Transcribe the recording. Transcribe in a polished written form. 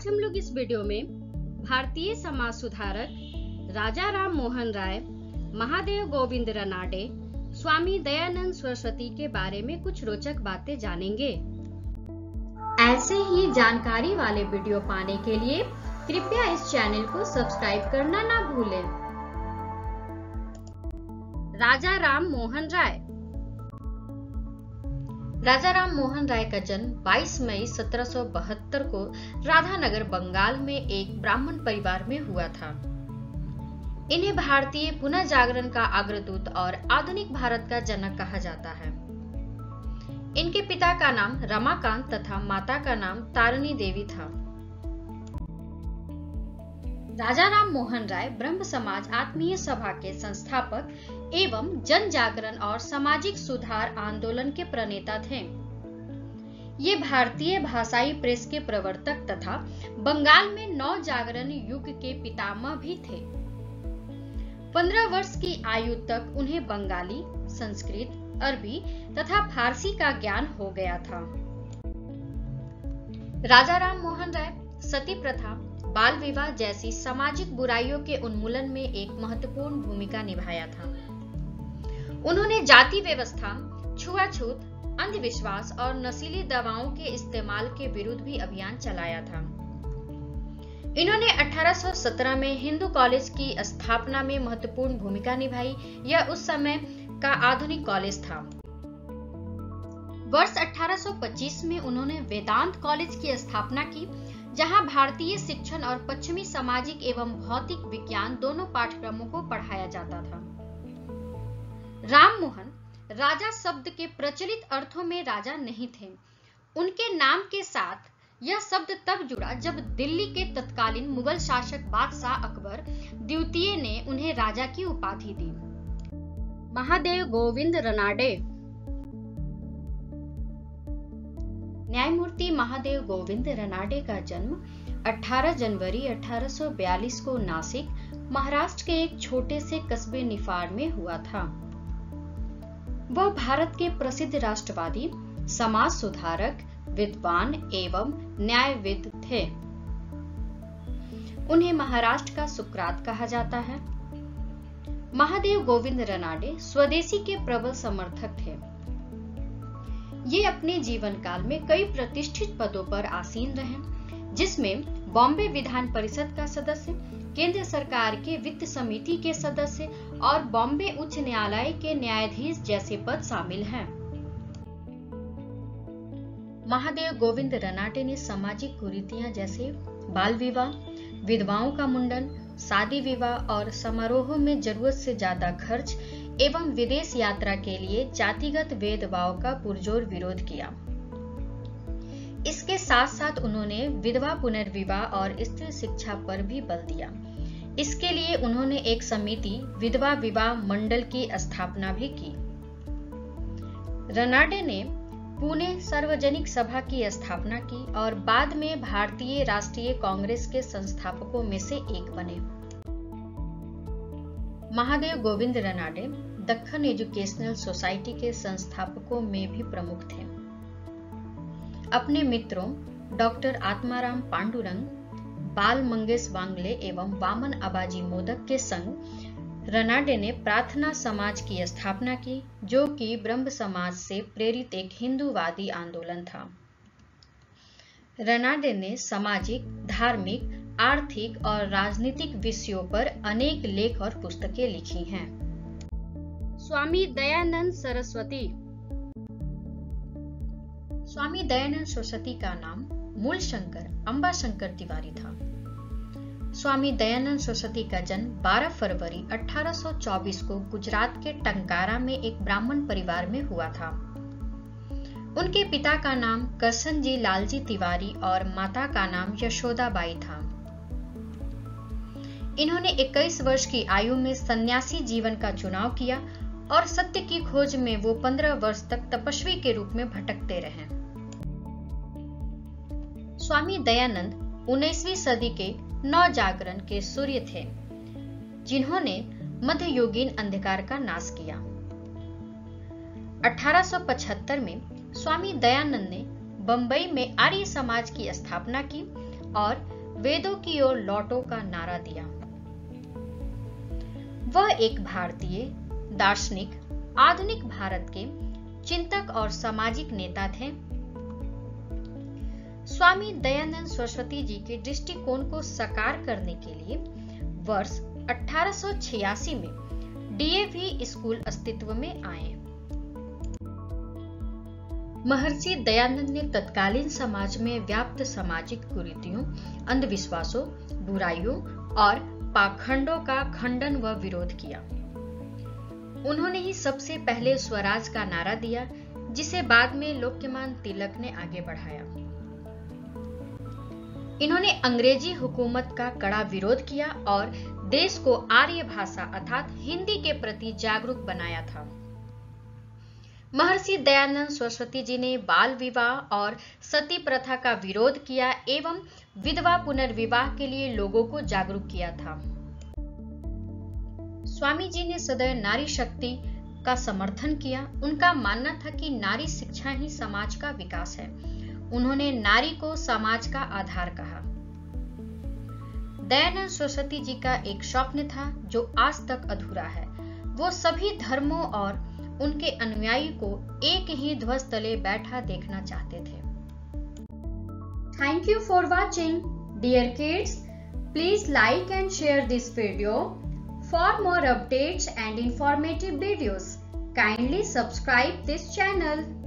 आज हम लोग इस वीडियो में भारतीय समाज सुधारक राजा राम मोहन राय, महादेव गोविंद रानाडे, स्वामी दयानंद सरस्वती के बारे में कुछ रोचक बातें जानेंगे। ऐसे ही जानकारी वाले वीडियो पाने के लिए कृपया इस चैनल को सब्सक्राइब करना ना भूलें। राजा राम मोहन राय। राजा राम मोहन राय का जन्म 22 मई 1772 को राधानगर बंगाल में एक ब्राह्मण परिवार में हुआ था। इन्हें भारतीय पुनः जागरण का अग्रदूत और आधुनिक भारत का जनक कहा जाता है। इनके पिता का नाम रमाकांत तथा माता का नाम तारणी देवी था। राजा राम मोहन राय ब्रह्म समाज आत्मीय सभा के संस्थापक एवं जन जागरण और सामाजिक सुधार आंदोलन के प्रणेता थे। ये भारतीय भाषाई प्रेस के प्रवर्तक तथा बंगाल में नव जागरण युग के पितामह भी थे। 15 वर्ष की आयु तक उन्हें बंगाली, संस्कृत, अरबी तथा फारसी का ज्ञान हो गया था। राजा राम मोहन राय सती प्रथा, बाल विवाह जैसी सामाजिक बुराइयों के उन्मूलन में एक महत्वपूर्ण भूमिका निभाया था। उन्होंने जाति व्यवस्था, छुआछूत, अंधविश्वास और नशीली दवाओं के इस्तेमाल के विरुद्ध भी अभियान चलाया था। इन्होंने 1817 में हिंदू कॉलेज की स्थापना में महत्वपूर्ण भूमिका निभाई। यह उस समय का आधुनिक कॉलेज था। वर्ष 1825 में उन्होंने वेदांत कॉलेज की स्थापना की, जहां भारतीय शिक्षण और पश्चिमी सामाजिक एवं भौतिक विज्ञान दोनों पाठ्यक्रमों को पढ़ाया जाता था। राम मोहन राजा शब्द के प्रचलित अर्थों में राजा नहीं थे। उनके नाम के साथ यह शब्द तब जुड़ा जब दिल्ली के तत्कालीन मुगल शासक बादशाह अकबर द्वितीय ने उन्हें राजा की उपाधि दी। महादेव गोविंद रानाडे। न्यायमूर्ति महादेव गोविंद रानाडे का जन्म 18 जनवरी 1842 को नासिक, महाराष्ट्र के एक छोटे से कस्बे निफाड़ में हुआ था। वह भारत के प्रसिद्ध राष्ट्रवादी, समाज सुधारक, विद्वान एवं न्यायविद थे। उन्हें महाराष्ट्र का सुकरात कहा जाता है। महादेव गोविंद रानाडे स्वदेशी के प्रबल समर्थक थे। ये अपने जीवन काल में कई प्रतिष्ठित पदों पर आसीन रहे, जिसमें बॉम्बे विधान परिषद का सदस्य, केंद्र सरकार के वित्त समिति के सदस्य और बॉम्बे उच्च न्यायालय के न्यायाधीश जैसे पद शामिल हैं। महादेव गोविंद रानाडे ने सामाजिक कुरीतियां जैसे बाल विवाह, विधवाओं का मुंडन, शादी विवाह और समारोहों में जरूरत से ज्यादा खर्च एवं विदेश यात्रा के लिए जातिगत भेदभाव का पुरजोर विरोध किया। इसके साथ साथ उन्होंने विधवा पुनर्विवाह और स्त्री शिक्षा पर भी बल दिया। इसके लिए उन्होंने एक समिति, विधवा विवाह मंडल की स्थापना भी की। रानाडे ने पुणे सार्वजनिक सभा की स्थापना की और बाद में भारतीय राष्ट्रीय कांग्रेस के संस्थापकों में से एक बने। महादेव गोविंद रानाडे दक्खन एजुकेशनल सोसाइटी के संस्थापकों में भी प्रमुख थे। अपने मित्रों डॉक्टर आत्माराम पांडुरंग, बाल मंगेश वांगले एवं वामन अबाजी मोदक के संग रानाडे ने प्रार्थना समाज की स्थापना की, जो कि ब्रह्म समाज से प्रेरित एक हिंदूवादी आंदोलन था। रानाडे ने सामाजिक, धार्मिक, आर्थिक और राजनीतिक विषयों पर अनेक लेख और पुस्तकें लिखी हैं। स्वामी दयानंद सरस्वती। स्वामी दयानंद सरस्वती का नाम मूल शंकर अंबा शंकर तिवारी था। स्वामी दयानंद सरस्वती का जन्म 12 फरवरी 1824 को गुजरात के टंकारा में एक ब्राह्मण परिवार में हुआ था। उनके पिता का नाम करशन जी लालजी तिवारी और माता का नाम यशोदाबाई था। इन्होंने 21 वर्ष की आयु में सन्यासी जीवन का चुनाव किया और सत्य की खोज में वो 15 वर्ष तक तपस्वी के रूप में भटकते रहे। स्वामी दयानंद 19वीं सदी के नवजागरण के सूर्य थे, जिन्होंने मध्ययुगीन अंधकार का नाश किया। 1875 में स्वामी दयानंद ने बंबई में आर्य समाज की स्थापना की, और वेदों की ओर लौटो का नारा दिया। वह एक भारतीय दार्शनिक, आधुनिक भारत के चिंतक और सामाजिक नेता थे। स्वामी दयानंद सरस्वती जी के दृष्टिकोण को साकार करने के लिए वर्ष 1886 में डीएवी स्कूल अस्तित्व में आए। महर्षि दयानंद ने तत्कालीन समाज में व्याप्त सामाजिक कुरीतियों, अंधविश्वासों, बुराइयों और पाखंडों का खंडन व विरोध किया। उन्होंने ही सबसे पहले स्वराज का नारा दिया, जिसे बाद में लोकमान्य तिलक ने आगे बढ़ाया। इन्होंने अंग्रेजी हुकूमत का कड़ा विरोध किया और देश को आर्य भाषा अर्थात हिंदी के प्रति जागरूक बनाया था। महर्षि दयानंद सरस्वती जी ने बाल विवाह और सती प्रथा का विरोध किया एवं विधवा पुनर्विवाह के लिए लोगों को जागरूक किया था। स्वामी जी ने सदैव नारी शक्ति का समर्थन किया। उनका मानना था कि नारी शिक्षा ही समाज का विकास है। उन्होंने नारी को समाज का आधार कहा। दयानंद सरस्वती जी का एक स्वप्न था जो आज तक अधूरा है। वो सभी धर्मों और उनके अनुयायी को एक ही ध्वज तले बैठा देखना चाहते थे। Thank you for watching dear kids. Please like and share this video. For more updates and informative videos, kindly subscribe this channel.